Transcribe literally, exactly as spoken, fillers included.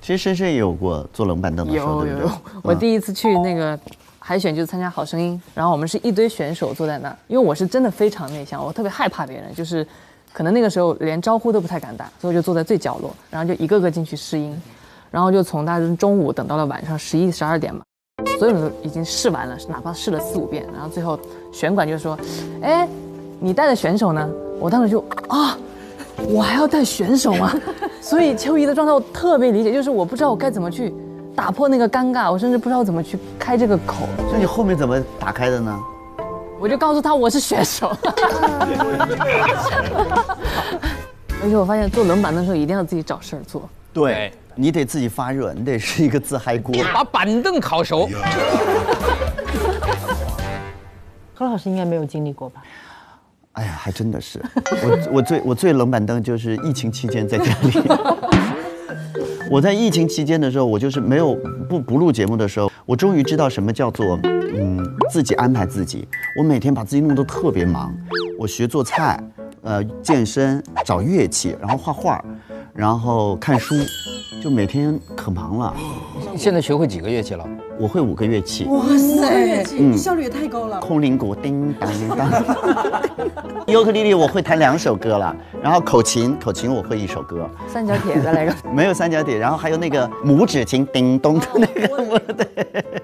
其实深深也有过坐冷板凳的时候，对不对？有有。我第一次去那个海选就是参加《好声音》，然后我们是一堆选手坐在那儿，因为我是真的非常内向，我特别害怕别人，就是可能那个时候连招呼都不太敢打，所以我就坐在最角落，然后就一个个进去试音，然后就从大概中午等到了晚上十一、十二点嘛。 所有人都已经试完了，哪怕试了四五遍，然后最后选管就说：“哎，你带的选手呢？”我当时就啊，我还要带选手吗？所以秋怡的状态我特别理解，就是我不知道我该怎么去打破那个尴尬，我甚至不知道怎么去开这个口。那你后面怎么打开的呢？我就告诉他我是选手。而且我发现坐冷板凳的时候一定要自己找事儿做。对。 你得自己发热，你得是一个自嗨锅，把板凳烤熟。何老师应该没有经历过吧？哎呀，还真的是，我我最我最冷板凳就是疫情期间在家里。我在疫情期间的时候，我就是没有不不录节目的时候，我终于知道什么叫做嗯自己安排自己。我每天把自己弄得特别忙，我学做菜，呃健身，找乐器，然后画画，然后看书。 就每天可忙了。现在学会几个乐器了？我会五个乐器。哇塞，嗯，效率也太高了。空灵鼓，叮当当。尤克里里我会弹两首歌了，然后口琴，口琴我会一首歌。三角铁再来个。没有三角铁，然后还有那个拇指琴，叮咚的那个。对。